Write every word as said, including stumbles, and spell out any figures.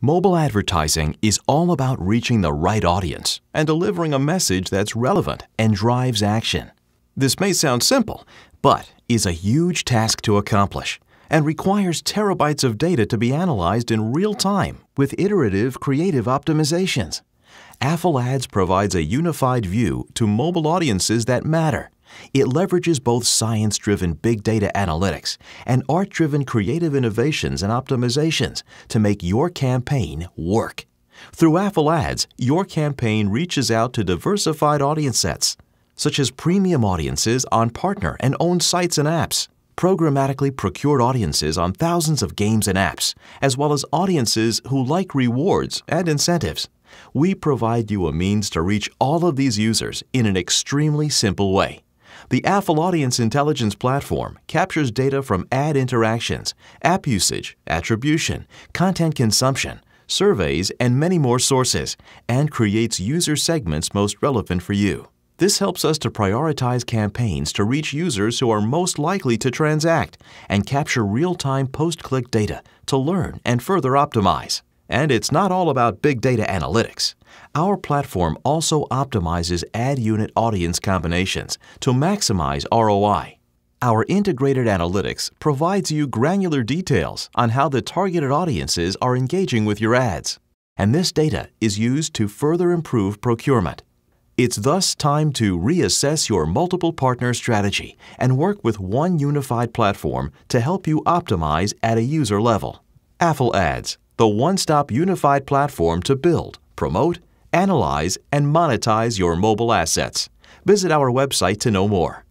Mobile advertising is all about reaching the right audience and delivering a message that's relevant and drives action. This may sound simple, but is a huge task to accomplish and requires terabytes of data to be analyzed in real time with iterative creative optimizations. Affle Ads provides a unified view to mobile audiences that matter. It leverages both science-driven big data analytics and art-driven creative innovations and optimizations to make your campaign work. Through Affle Ads, your campaign reaches out to diversified audience sets, such as premium audiences on partner and owned sites and apps, programmatically procured audiences on thousands of games and apps, as well as audiences who like rewards and incentives. We provide you a means to reach all of these users in an extremely simple way. The Affle Audience Intelligence platform captures data from ad interactions, app usage, attribution, content consumption, surveys, and many more sources, and creates user segments most relevant for you. This helps us to prioritize campaigns to reach users who are most likely to transact and capture real-time post-click data to learn and further optimize. And it's not all about big data analytics. Our platform also optimizes ad unit audience combinations to maximize R O I. Our integrated analytics provides you granular details on how the targeted audiences are engaging with your ads. And this data is used to further improve procurement. It's thus time to reassess your multiple partner strategy and work with one unified platform to help you optimize at a user level. Affle Ads, the one-stop unified platform to build, promote, analyze, and monetize your mobile assets. Visit our website to know more.